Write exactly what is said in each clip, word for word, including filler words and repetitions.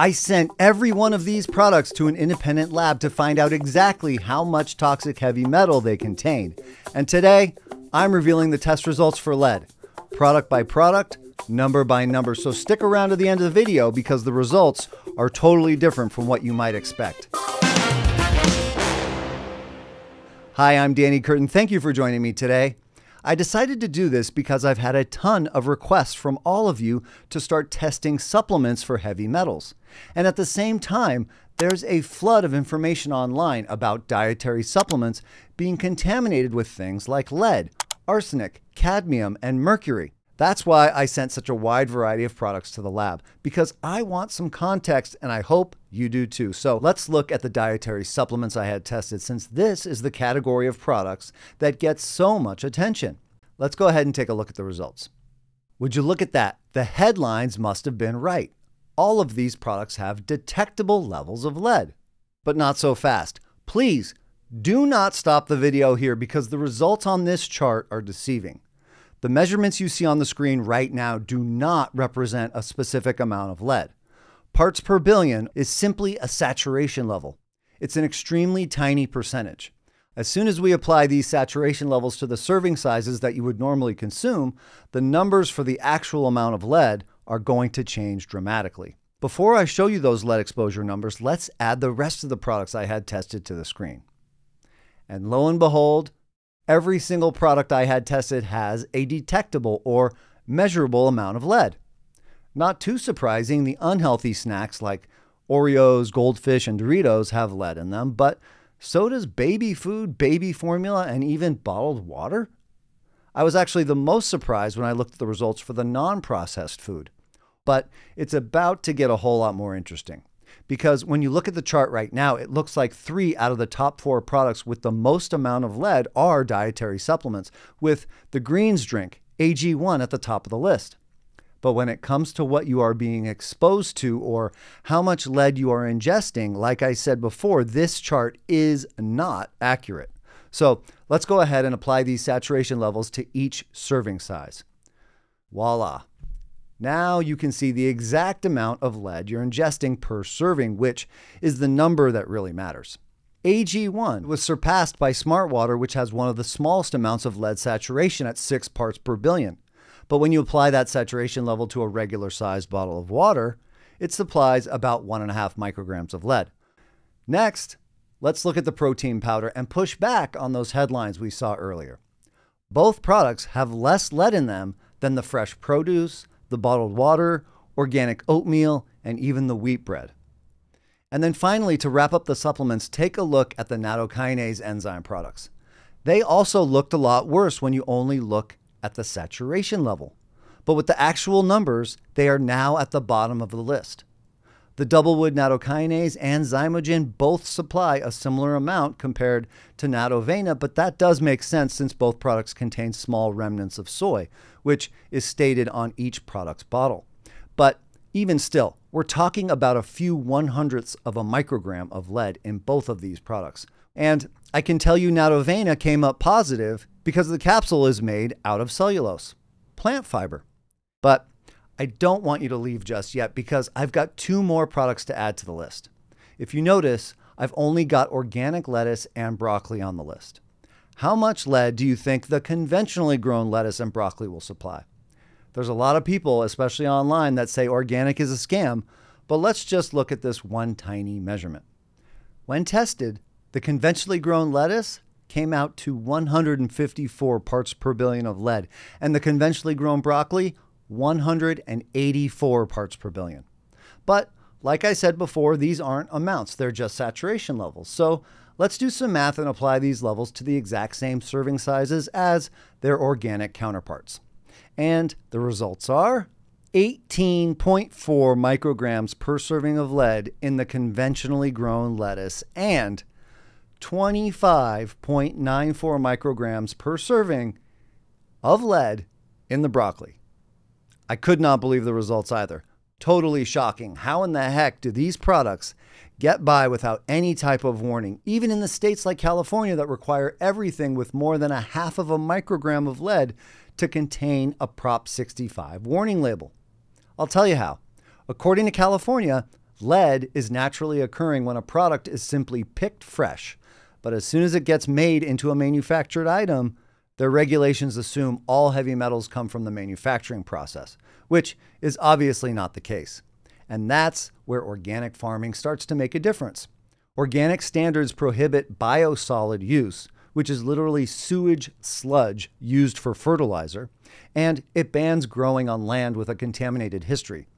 I sent every one of these products to an independent lab to find out exactly how much toxic heavy metal they contain. And today, I'm revealing the test results for lead, product by product, number by number. So stick around to the end of the video because the results are totally different from what you might expect. Hi, I'm Danny Curtin. Thank you for joining me today. I decided to do this because I've had a ton of requests from all of you to start testing supplements for heavy metals. And at the same time, there's a flood of information online about dietary supplements being contaminated with things like lead, arsenic, cadmium, and mercury. That's why I sent such a wide variety of products to the lab, because I want some context and I hope you do too. So let's look at the dietary supplements I had tested, since this is the category of products that gets so much attention. Let's go ahead and take a look at the results. Would you look at that? The headlines must have been right. All of these products have detectable levels of lead, but not so fast. Please do not stop the video here because the results on this chart are deceiving. The measurements you see on the screen right now do not represent a specific amount of lead. Parts per billion is simply a saturation level. It's an extremely tiny percentage. As soon as we apply these saturation levels to the serving sizes that you would normally consume, the numbers for the actual amount of lead are going to change dramatically. Before I show you those lead exposure numbers, let's add the rest of the products I had tested to the screen. And lo and behold, every single product I had tested has a detectable or measurable amount of lead. Not too surprising, the unhealthy snacks like Oreos, Goldfish, and Doritos have lead in them, but so does baby food, baby formula, and even bottled water. I was actually the most surprised when I looked at the results for the non-processed food. But it's about to get a whole lot more interesting, because when you look at the chart right now, it looks like three out of the top four products with the most amount of lead are dietary supplements, with the greens drink, A G one, at the top of the list. But when it comes to what you are being exposed to or how much lead you are ingesting, like I said before, this chart is not accurate. So let's go ahead and apply these saturation levels to each serving size. Voila. Now you can see the exact amount of lead you're ingesting per serving, which is the number that really matters. A G one was surpassed by Smart Water, which has one of the smallest amounts of lead saturation at six parts per billion. But when you apply that saturation level to a regular sized bottle of water, it supplies about one and a half micrograms of lead. Next, let's look at the protein powder and push back on those headlines we saw earlier. Both products have less lead in them than the fresh produce, the bottled water, organic oatmeal, and even the wheat bread. And then finally, to wrap up the supplements, take a look at the nattokinase enzyme products. They also looked a lot worse when you only look at the saturation level. But with the actual numbers, they are now at the bottom of the list. The Doublewood Nattokinase and Xymogen both supply a similar amount compared to Nattovena, but that does make sense since both products contain small remnants of soy, which is stated on each product's bottle. But even still, we're talking about a few one-hundredths of a microgram of lead in both of these products. And I can tell you Nattovena came up positive because the capsule is made out of cellulose, plant fiber. But I don't want you to leave just yet because I've got two more products to add to the list. If you notice, I've only got organic lettuce and broccoli on the list. How much lead do you think the conventionally grown lettuce and broccoli will supply? There's a lot of people, especially online, that say organic is a scam, but let's just look at this one tiny measurement. When tested, the conventionally grown lettuce came out to one hundred fifty-four parts per billion of lead, and the conventionally grown broccoli, one hundred eighty-four parts per billion. But like I said before, these aren't amounts, they're just saturation levels. So let's do some math and apply these levels to the exact same serving sizes as their organic counterparts. And the results are eighteen point four micrograms per serving of lead in the conventionally grown lettuce and twenty-five point nine four micrograms per serving of lead in the broccoli. I could not believe the results either. Totally shocking. How in the heck do these products get by without any type of warning, even in the states like California that require everything with more than a half of a microgram of lead to contain a Prop sixty-five warning label? I'll tell you how. According to California, Lead is naturally occurring when a product is simply picked fresh, but as soon as it gets made into a manufactured item, their regulations assume all heavy metals come from the manufacturing process, which is obviously not the case. And that's where organic farming starts to make a difference. Organic standards prohibit biosolid use, which is literally sewage sludge used for fertilizer, and it bans growing on land with a contaminated history,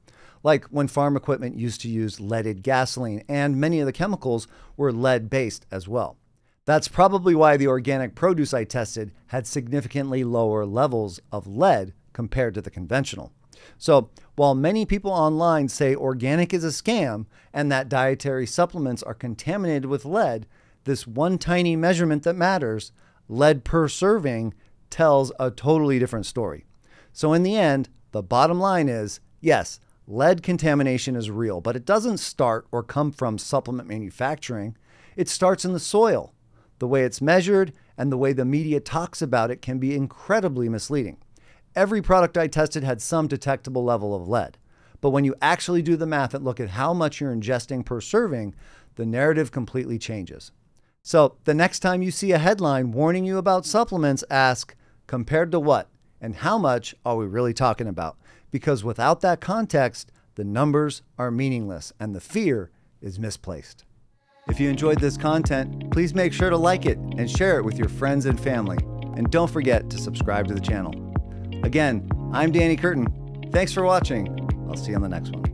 like when farm equipment used to use leaded gasoline, and many of the chemicals were lead-based as well. That's probably why the organic produce I tested had significantly lower levels of lead compared to the conventional. So while many people online say organic is a scam and that dietary supplements are contaminated with lead, this one tiny measurement that matters, lead per serving, tells a totally different story. So in the end, the bottom line is, yes, lead contamination is real, but it doesn't start or come from supplement manufacturing. It starts in the soil. The way it's measured and the way the media talks about it can be incredibly misleading. Every product I tested had some detectable level of lead, but when you actually do the math and look at how much you're ingesting per serving, the narrative completely changes. So the next time you see a headline warning you about supplements, ask, compared to what? And how much are we really talking about? Because without that context, the numbers are meaningless and the fear is misplaced. If you enjoyed this content, please make sure to like it and share it with your friends and family. And don't forget to subscribe to the channel. Again, I'm Danny Curtin. Thanks for watching. I'll see you on the next one.